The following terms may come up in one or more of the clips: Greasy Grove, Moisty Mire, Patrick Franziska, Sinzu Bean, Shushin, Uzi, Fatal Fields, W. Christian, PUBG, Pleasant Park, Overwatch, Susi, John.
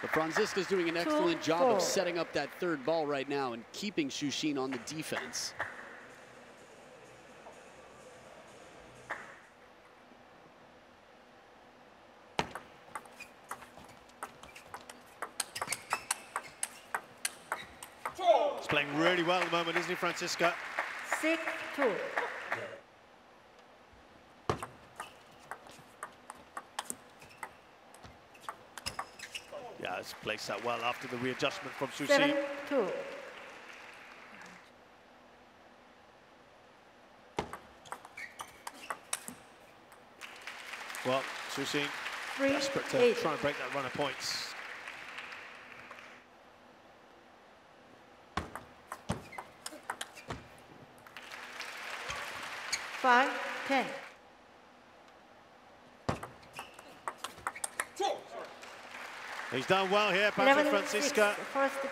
But Franziska's doing an excellent job of setting up that third ball right now and keeping Shushin on the defense. He's playing really well at the moment, isn't he, Franziska? 6-2. Yeah, it's placed that well after the readjustment from Susi. 7-2. Well, Susi, desperate to try and break that run of points. He's done well here, Patrick Franziska,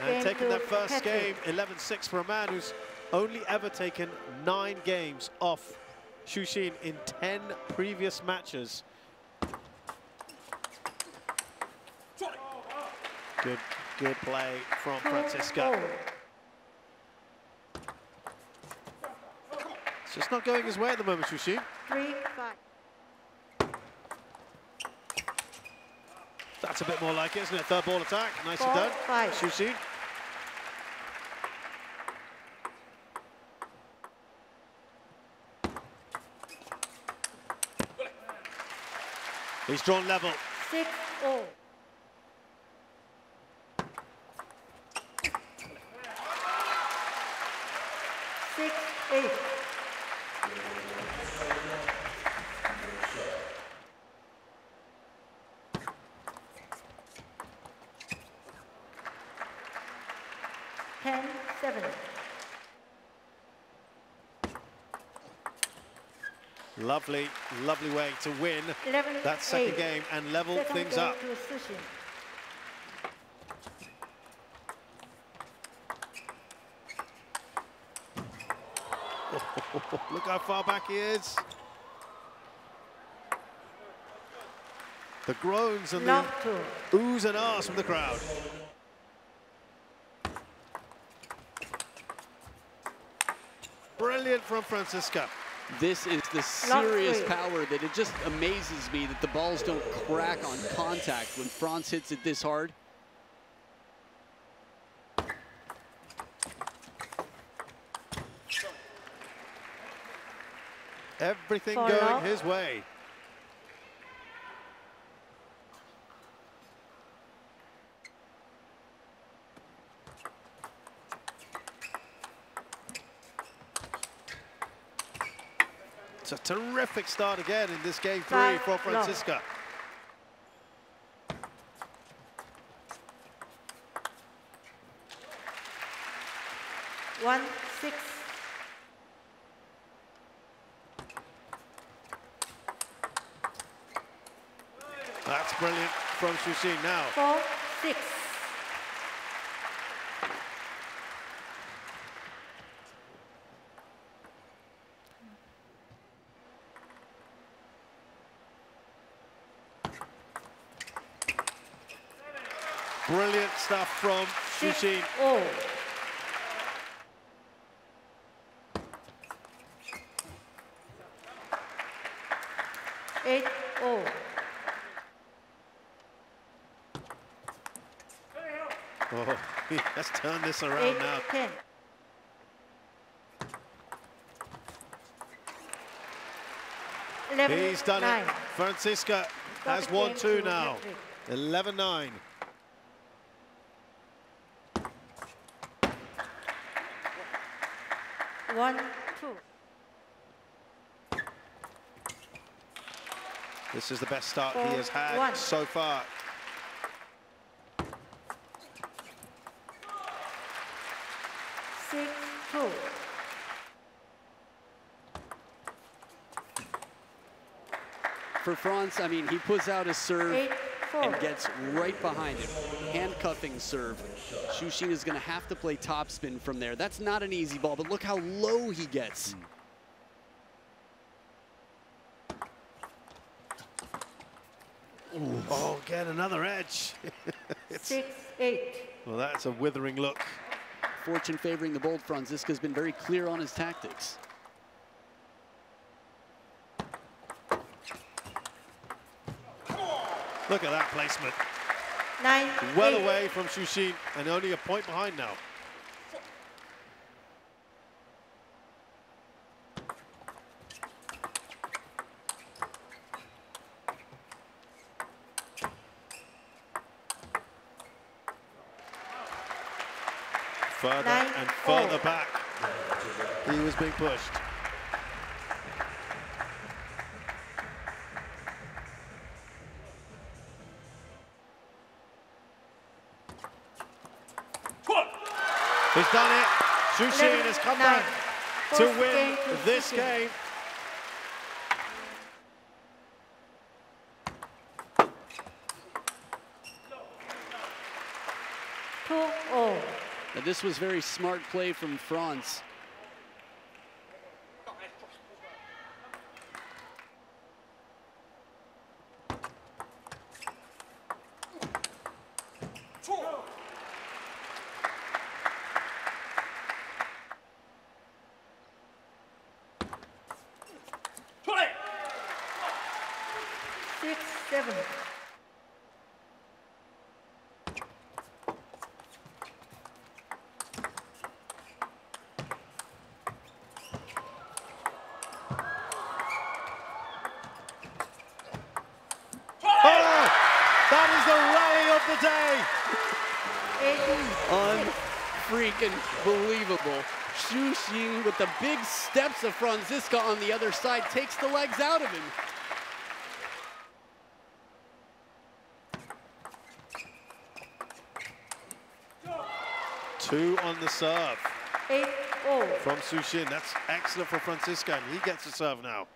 and taken that first game 11-6 for a man who's only ever taken 9 games off Shushin in 10 previous matches. Good play from Franziska. It's just not going his way at the moment, Shushin. 3-5. That's a bit more like it, isn't it? Third ball attack, nicely done. Shushin. He's drawn level. 6-0. Lovely, lovely way to win that second game and level things up. Look how far back he is. The groans and the oohs and ahs from the crowd. Brilliant from Franziska. This is the serious power that it just amazes me that the balls don't crack on contact when Franz hits it this hard. Everything going his way. It's a terrific start again in this game 3 for Franziska. No. 1-6. That's brilliant from Shushin now. 4-6. Brilliant stuff from Shushin. Oh, let's turn this around now. 10. He's done it. Franziska has won 2 now. 11-9. This is the best start he has had so far. For Franz, I mean, he puts out a serve and gets right behind him. Handcuffing serve. Shushin is going to have to play topspin from there. That's not an easy ball, but look how low he gets. Ooh. Oh, get another edge. It's 6-8. Well, that's a withering look. Fortune favoring the bold. Franziska's been very clear on his tactics. Look at that placement. 9-8. Well away from Shushin and only a point behind now. Further and further back. He was being pushed. He's done it. Shushin has come back to win this game. Now, this was very smart play from Franz. That is the rally of the day. Unfreaking believable. Shushin with the big steps of Franziska on the other side takes the legs out of him. Two on the serve. 8-0. From Shushin. That's excellent for Franziska, and he gets the serve now.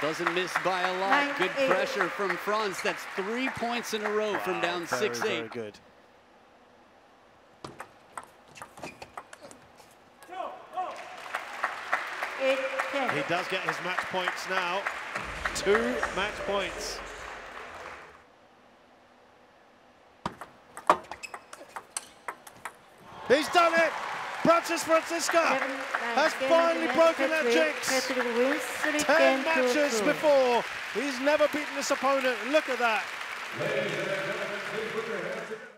Doesn't miss by a lot. Good pressure from Franz. That's 3 points in a row from down 6-8. Very good. He does get his match points now. 2 match points. He's done it. Franziska has finally broken that jinx. 10 matches before. He's never beaten this opponent. Look at that.